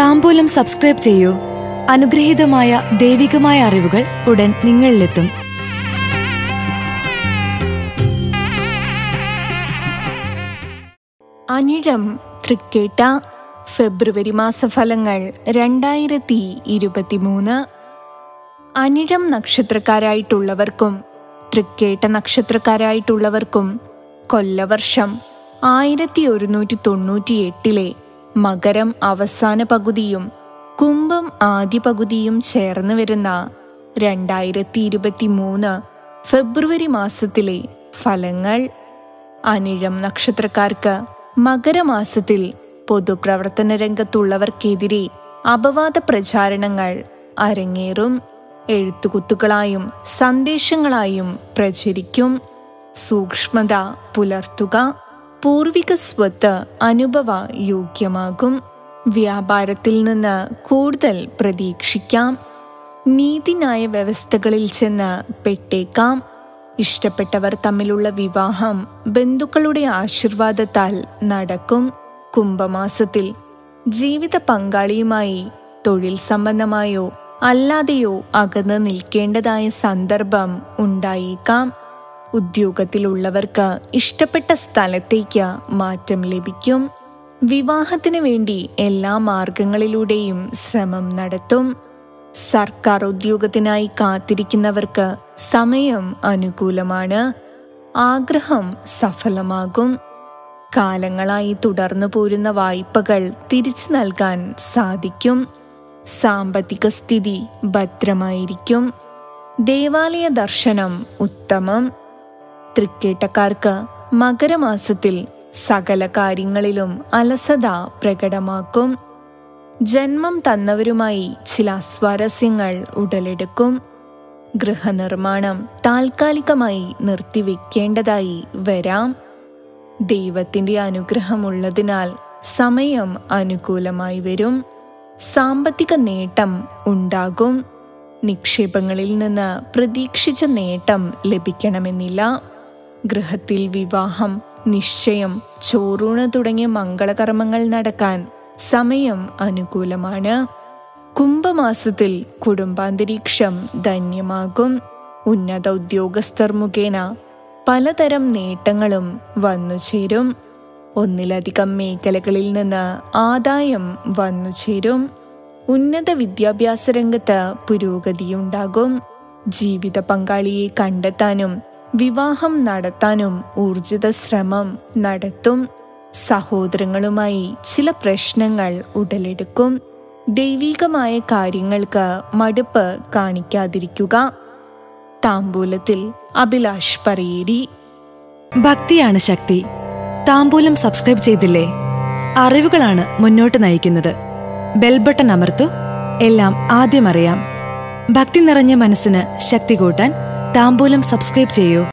താംബൂലം subscribe ചെയ്യൂ. അനുഗ്രഹീതമായ ദൈവികമായ അറിവുകൾ ഉടൻ നിങ്ങളിലെത്തും. അനിഴം തൃക്കേട്ട ഫെബ്രുവരി മാസഫലങ്ങൾ 2023. അനിഴം നക്ഷത്രക്കാരായിട്ടുള്ളവർക്കും തൃക്കേട്ട നക്ഷത്രക്കാരായിട്ടുള്ളവർക്കും കൊല്ലവർഷം 1198 മകരം അവസാന പകുതിയും കുംഭം ആദ്യ പകുതിയും ചേർന്ന് വരുന്ന 2023 ഫെബ്രുവരി മാസത്തിലെ ഫലങ്ങൾ. അനിഴം നക്ഷത്രക്കാർക്ക് മകരമാസത്തിൽ പൊതുപ്രവർത്തന രംഗത്തുള്ളവർക്കെതിരെ അപവാദ പ്രചാരണങ്ങൾ അരങ്ങേറും. എഴുത്തുകുത്തുകളായും സന്ദേശങ്ങളായും പ്രചരിക്കും. സൂക്ഷ്മത പുലർത്തുക. പൂർവിക സ്വത്ത് അനുഭവ യോഗ്യമാകും. വ്യാപാരത്തിൽ നിന്ന് കൂടുതൽ പ്രതീക്ഷിക്കാം. നീതിന്യായ വ്യവസ്ഥകളിൽ ചെന്ന് പെട്ടേക്കാം. ഇഷ്ടപ്പെട്ടവർ തമ്മിലുള്ള വിവാഹം ബന്ധുക്കളുടെ ആശീർവാദത്താൽ നടക്കും. കുംഭമാസത്തിൽ ജീവിത പങ്കാളിയുമായി തൊഴിൽ സംബന്ധമായോ അല്ലാതെയോ അകന്ന് നിൽക്കേണ്ടതായ സന്ദർഭം ഉണ്ടായേക്കാം. ഉദ്യോഗത്തിലുള്ളവർക്ക് ഇഷ്ടപ്പെട്ട സ്ഥലത്തേക്ക് മാറ്റം ലഭിക്കും. വിവാഹത്തിന് വേണ്ടി എല്ലാ മാർഗങ്ങളിലൂടെയും ശ്രമം നടത്തും. സർക്കാർ ഉദ്യോഗത്തിനായി കാത്തിരിക്കുന്നവർക്ക് സമയം അനുകൂലമാണ്. ആഗ്രഹം സഫലമാകും. കാലങ്ങളായി തുടർന്നു പോരുന്ന വായ്പകൾ തിരിച്ചു നൽകാൻ സാധിക്കും. സാമ്പത്തിക സ്ഥിതി ഭദ്രമായിരിക്കും. ദേവാലയ ദർശനം ഉത്തമം. തൃക്കേട്ടക്കാർക്ക് മകരമാസത്തിൽ സകല കാര്യങ്ങളിലും അലസത പ്രകടമാക്കും. ജന്മം തന്നവരുമായി ചില സ്വാരസ്യങ്ങൾ ഉടലെടുക്കും. ഗൃഹനിർമ്മാണം താൽക്കാലികമായി നിർത്തിവെക്കേണ്ടതായി വരാം. ദൈവത്തിൻ്റെ അനുഗ്രഹമുള്ളതിനാൽ സമയം അനുകൂലമായി വരും. സാമ്പത്തിക നേട്ടം ഉണ്ടാകും. നിക്ഷേപങ്ങളിൽ നിന്ന് പ്രതീക്ഷിച്ച നേട്ടം ലഭിക്കണമെന്നില്ല. ഗൃഹത്തിൽ വിവാഹം, നിശ്ചയം, ചോറൂണ് തുടങ്ങിയ മംഗളകർമ്മങ്ങൾ നടക്കാൻ സമയം അനുകൂലമാണ്. കുംഭമാസത്തിൽ കുടുംബാന്തരീക്ഷം ധന്യമാകും. ഉന്നത ഉദ്യോഗസ്ഥർ മുഖേന പലതരം നേട്ടങ്ങളും വന്നുചേരും. ഒന്നിലധികം മേഖലകളിൽ നിന്ന് ആദായം വന്നുചേരും. ഉന്നത വിദ്യാഭ്യാസ രംഗത്ത് പുരോഗതിയുണ്ടാകും. ജീവിത പങ്കാളിയെ കണ്ടെത്താനും വിവാഹം നടത്താനും ഊർജിത ശ്രമം നടത്തും. സഹോദരങ്ങളുമായി ചില പ്രശ്നങ്ങൾ ഉടലെടുക്കും. ദൈവികമായ കാര്യങ്ങൾക്ക് മടുപ്പ് കാണിക്കാതിരിക്കുക. താംബൂലത്തിൽ അഭിലാഷ് പറയേരി. ഭക്തിയാണ് ശക്തി. താംബൂലം സബ്സ്ക്രൈബ് ചെയ്തില്ലേ? അറിവുകളാണ് മുന്നോട്ട് നയിക്കുന്നത്. ബെൽബട്ടൺ അമർത്തു. എല്ലാം ആദ്യം അറിയാം. ഭക്തി നിറഞ്ഞ മനസ്സിന് ശക്തി കൂട്ടാൻ താംബൂലം സബ്സ്ക്രൈബ് ചെയ്യൂ.